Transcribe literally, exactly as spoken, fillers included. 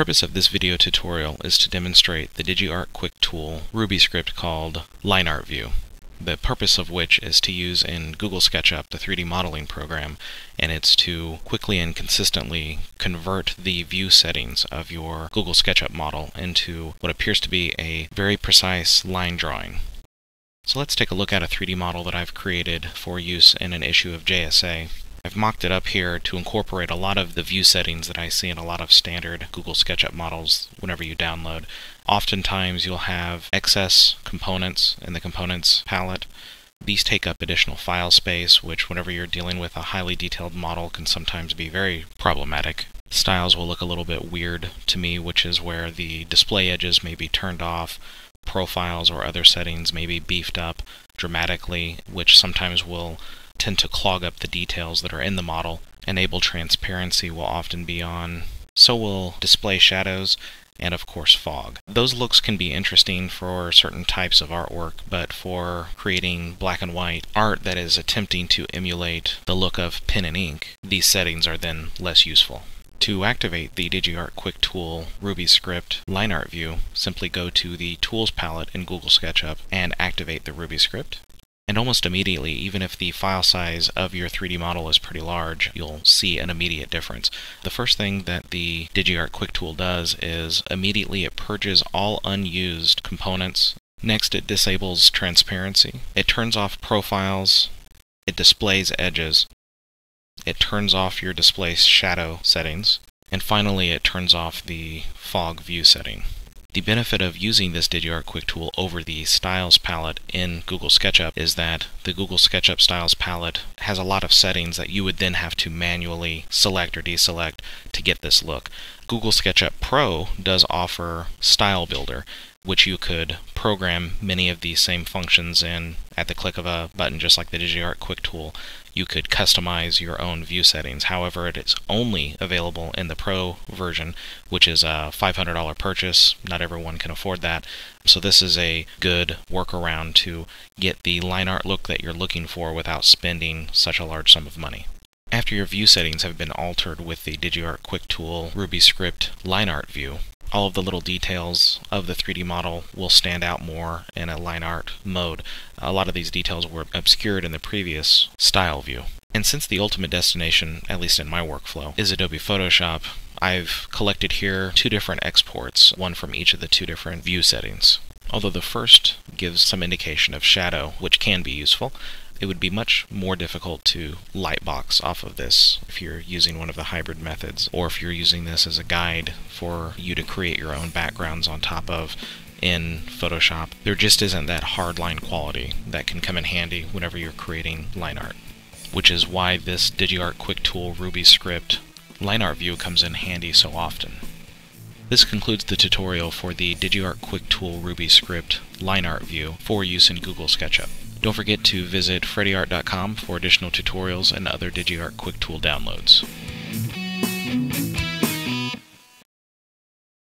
purpose of this video tutorial is to demonstrate the DigiArt Quick Tool Ruby script called LineArtView, the purpose of which is to use in Google SketchUp, the three D modeling program, and it's to quickly and consistently convert the view settings of your Google SketchUp model into what appears to be a very precise line drawing. So let's take a look at a three D model that I've created for use in an issue of J S A. I've mocked it up here to incorporate a lot of the view settings that I see in a lot of standard Google SketchUp models whenever you download. Oftentimes you'll have excess components in the components palette. These take up additional file space, which whenever you're dealing with a highly detailed model can sometimes be very problematic. Styles will look a little bit weird to me, which is where the display edges may be turned off, profiles or other settings may be beefed up dramatically, which sometimes will tend to clog up the details that are in the model. Enable transparency will often be on, so will display shadows, and of course fog. Those looks can be interesting for certain types of artwork, but for creating black and white art that is attempting to emulate the look of pen and ink, these settings are then less useful. To activate the DigiArt Quick Tool Ruby Script LineArtView, simply go to the Tools palette in Google SketchUp and activate the Ruby Script. And almost immediately, even if the file size of your three D model is pretty large, you'll see an immediate difference. The first thing that the DigiArt Quick Tool does is immediately it purges all unused components. Next, it disables transparency. It turns off profiles. It displays edges. It turns off your display shadow settings. And finally, it turns off the fog view setting. The benefit of using this DigiArt Quick Tool over the Styles palette in Google SketchUp is that the Google SketchUp Styles palette has a lot of settings that you would then have to manually select or deselect to get this look. Google SketchUp Pro does offer Style Builder, which you could program many of these same functions in at the click of a button, just like the DigiArt Quick Tool. You could customize your own view settings. However, it is only available in the Pro version, which is a five hundred dollar purchase. Not everyone can afford that. So this is a good workaround to get the line art look that you're looking for without spending such a large sum of money. After your view settings have been altered with the DigiArt Quick Tool Ruby Script LineArtView, all of the little details of the three D model will stand out more in a line art mode. A lot of these details were obscured in the previous style view. And since the ultimate destination, at least in my workflow, is Adobe Photoshop, I've collected here two different exports, one from each of the two different view settings. Although the first gives some indication of shadow, which can be useful, it would be much more difficult to lightbox off of this if you're using one of the hybrid methods, or if you're using this as a guide for you to create your own backgrounds on top of in Photoshop. There just isn't that hard line quality that can come in handy whenever you're creating line art, which is why this DigiArt Quick Tool Ruby Script LineArtView comes in handy so often. This concludes the tutorial for the DigiArt Quick Tool Ruby Script LineArtView for use in Google SketchUp. Don't forget to visit Freddieart dot com for additional tutorials and other DigiArt Quick Tool downloads.